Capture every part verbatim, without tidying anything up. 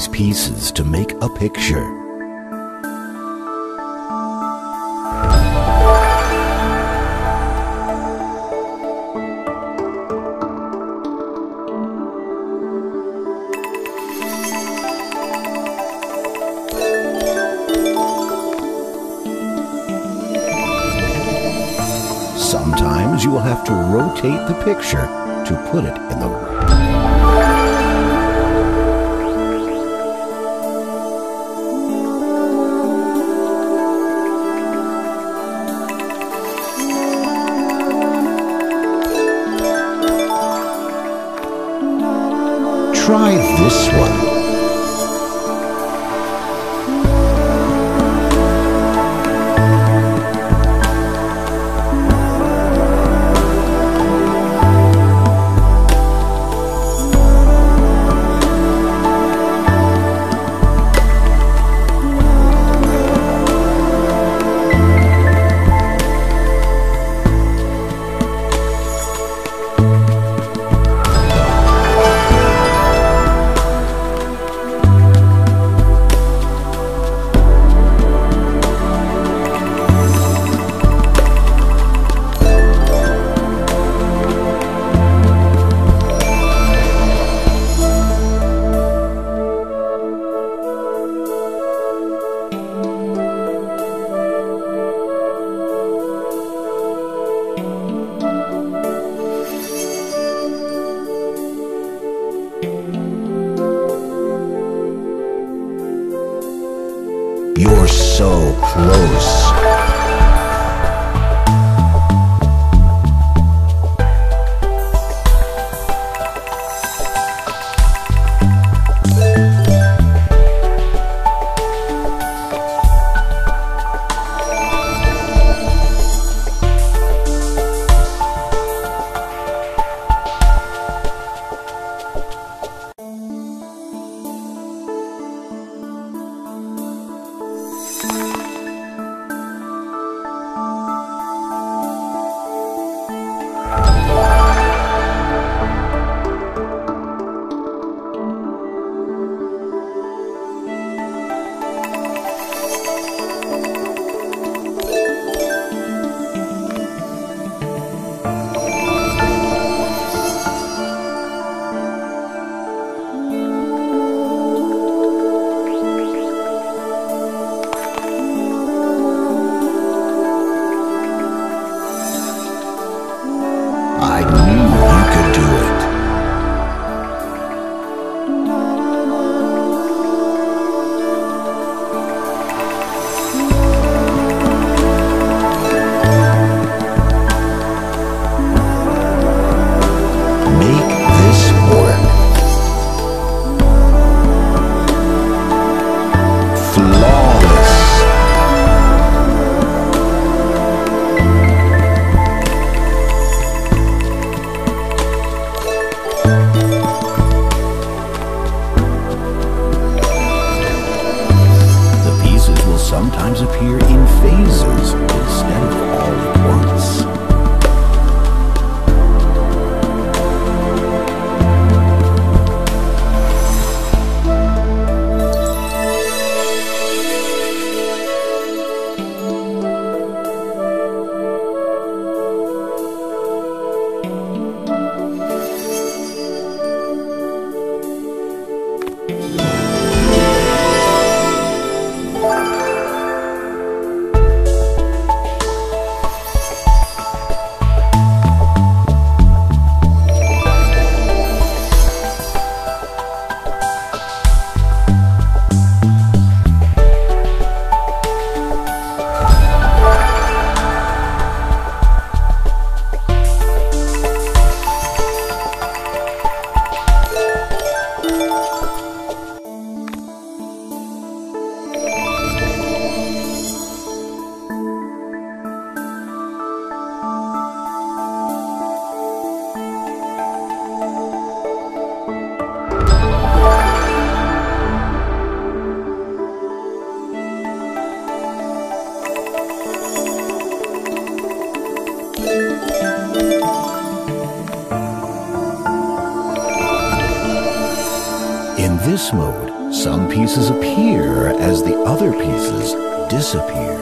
these pieces to make a picture. Sometimes you will have to rotate the picture to put it in the right. Try this one. You're so close. Sometimes appear in phases instead of all at once. In this mode, Some pieces appear as the other pieces disappear.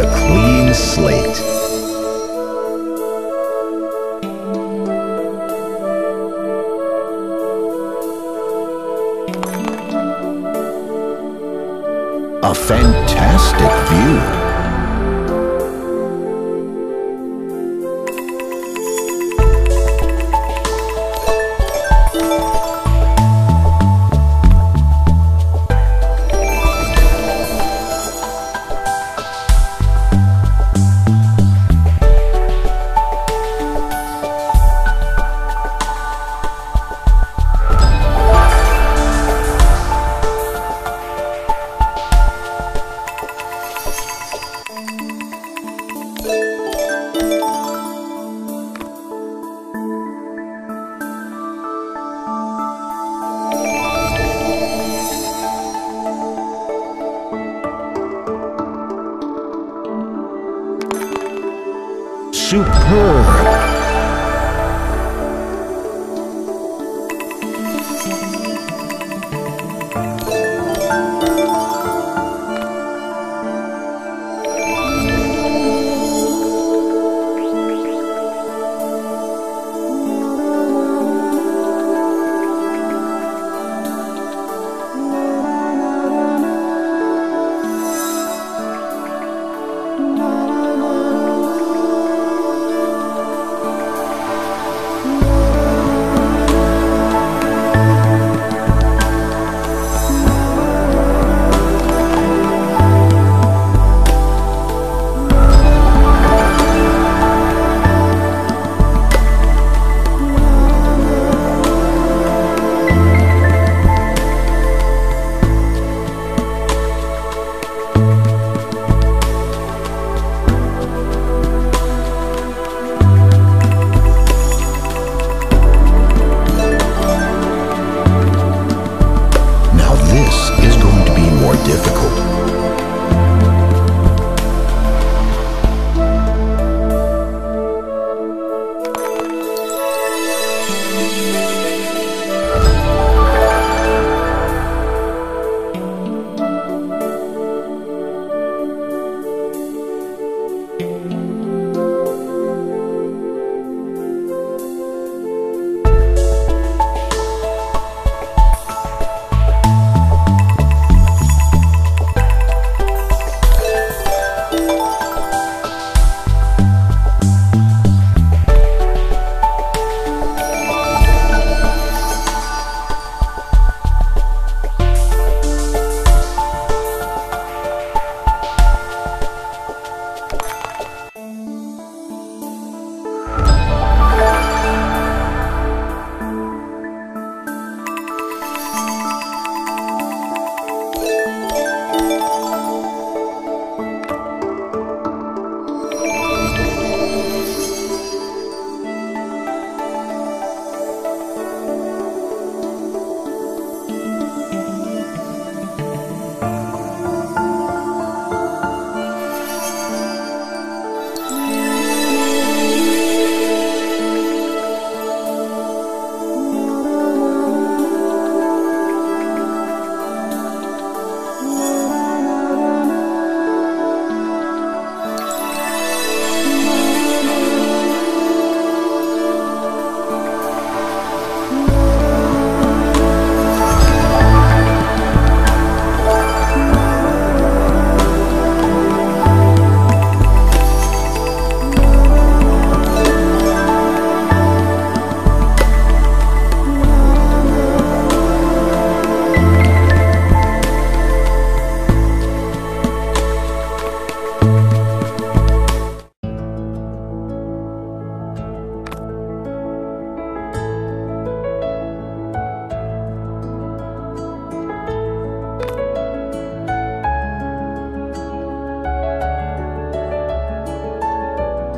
A clean slate. A fantastic view. Superb.